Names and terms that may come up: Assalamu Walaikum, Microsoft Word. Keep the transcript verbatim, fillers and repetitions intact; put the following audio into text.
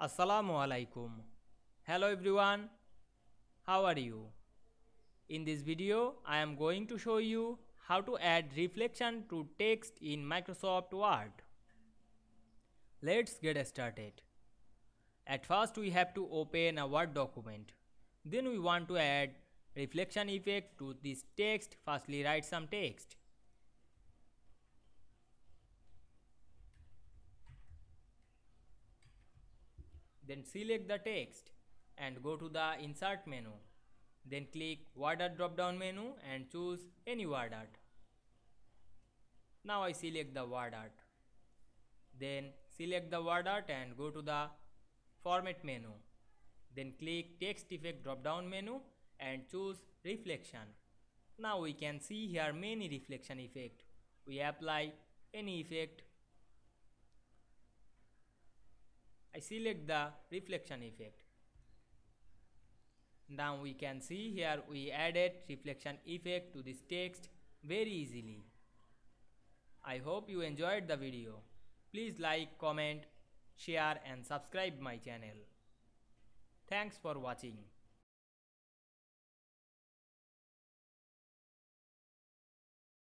Assalamu alaikum. Hello everyone, how are you? In this video I am going to show you how to add reflection to text in Microsoft Word. Let's get started. At first we have to open a Word document. Then we want to add reflection effect to this text. Firstly write some text. Then select the text and go to the insert menu. Then click word art drop down menu and choose any word art. Now I select the word art. Then select the word art and go to the format menu. Then click text effect drop down menu and choose reflection. Now we can see here many reflection effects. We apply any effect. I select the reflection effect. Now we can see here we added reflection effect to this text very easily. I hope you enjoyed the video. Please like, comment, share and subscribe my channel. Thanks for watching.